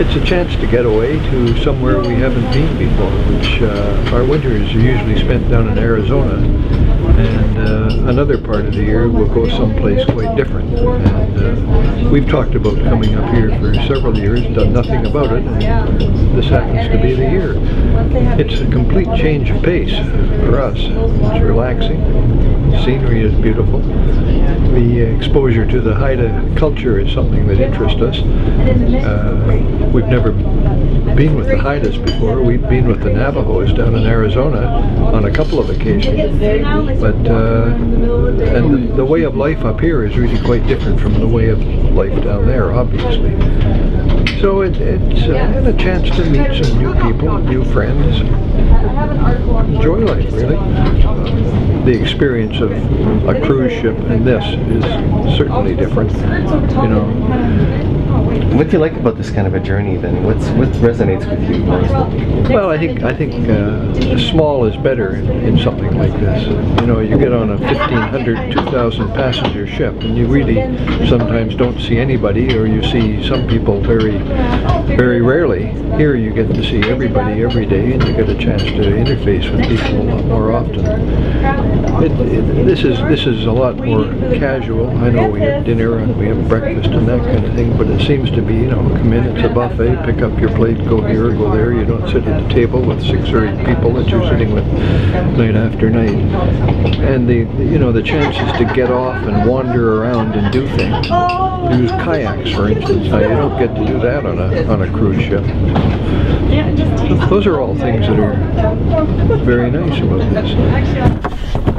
It's a chance to get away to somewhere we haven't been before, which our winters are usually spent down in Arizona, and another part of the year we'll go someplace quite different. And we've talked about coming up here for several years, done nothing about it, and this happens to be the year. It's a complete change of pace for us. It's relaxing, the scenery is beautiful, the exposure to the Haida culture is something that interests us. We've never been with the Haidas before. We've been with the Navajos down in Arizona on a couple of occasions, but and the way of life up here is really quite different from the way of life down there, obviously. So it's a chance to meet some new people, new friends, enjoy life, really. The experience of a cruise ship and this is certainly different, you know. What do you like about this kind of a journey then? What resonates with you most? Well, I think small is better in something like this. You know, you get on a 1,500, 2,000 passenger ship and you really sometimes don't see anybody, or you see some people very, very rarely. Here you get to see everybody every day, and you get a chance to interface with people a lot more often. This is a lot more casual. I know we have dinner and we have breakfast and that kind of thing, but it seems to be, you know, come in, it's a buffet, pick up your plate, go here, go there. You don't sit at a table with 6 or 8 people that you're sitting with night after night. And the chances to get off and wander around and do things. Use kayaks, for instance. Now, you don't get to do that on a cruise ship. Those are all things that are very nice about this.